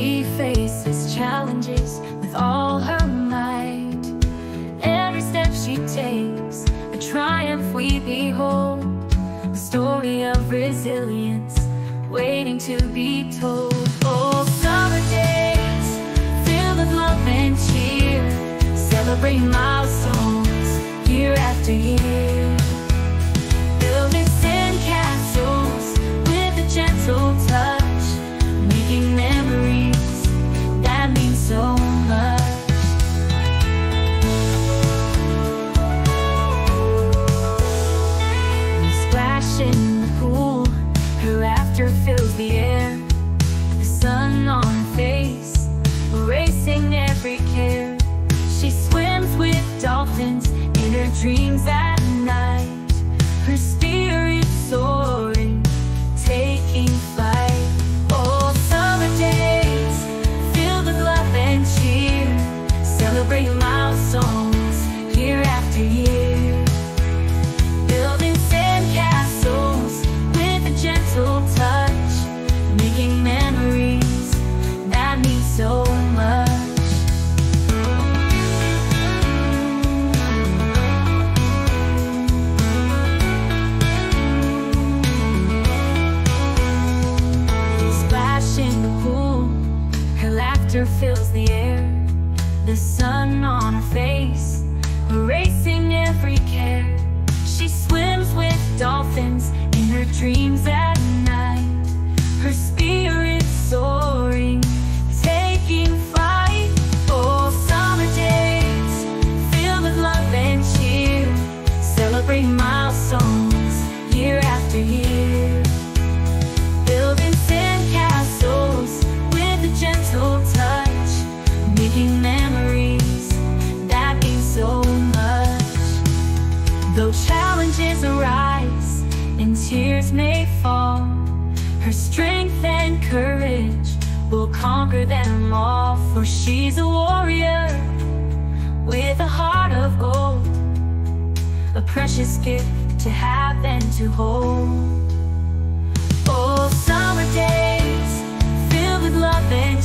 She faces challenges with all her might. Every step she takes, a triumph we behold. A story of resilience waiting to be told. Oh, summer days filled with love and cheer, celebrate milestones year after year. Building sand castles with a gentle touch, making memories that mean so much. In the pool, her laughter fills the air. The sun on her face, erasing every care. She swims with dolphins in her dreams at night. Her spirit soaring, taking flight. Oh, summer days filled with love and cheer, celebrate milestones year after year. Fills the air, the sun on her face, erasing every care. She swims with dolphins in her dreams at night. Her spirit soaring, taking flight. Oh, summer days filled with love and cheer, celebrate milestones year after year. Building sand castles with a gentle touch, making memories that mean so much. Though challenges arise and tears may fall, her strength and courage will conquer them all. For she's a warrior with a heart of gold, a precious gift to have and to hold. Oh, summer days filled with love and